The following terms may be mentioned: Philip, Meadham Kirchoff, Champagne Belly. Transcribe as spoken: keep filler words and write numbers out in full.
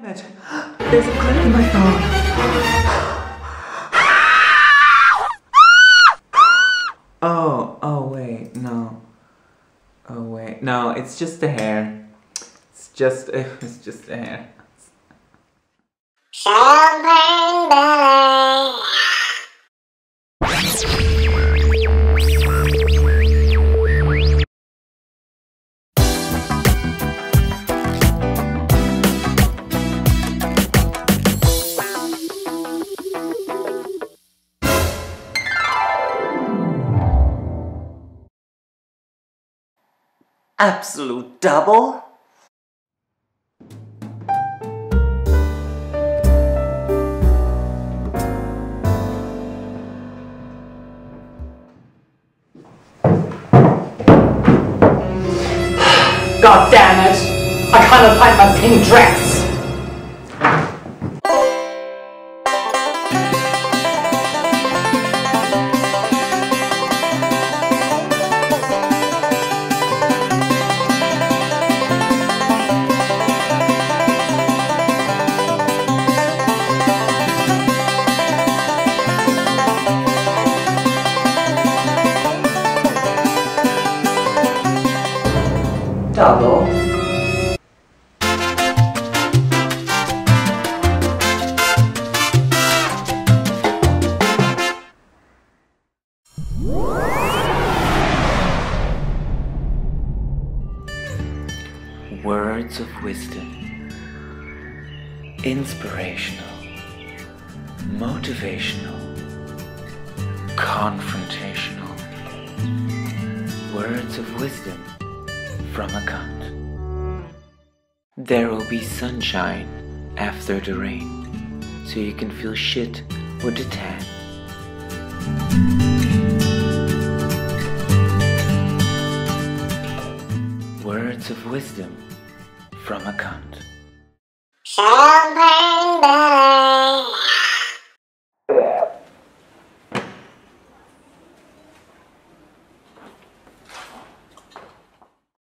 There's a clip in my phone. Oh, oh wait, no. Oh wait, no, it's just the hair. It's just, it's just the hair. Champagne Belly. Absolute double. God damn it! I can't find my pink dress. Double. Words of wisdom, inspirational, motivational, confrontational. Words of wisdom from a cunt. There will be sunshine after the rain, so you can feel shit with the tan. Words of wisdom from a cunt. Champagne Belly.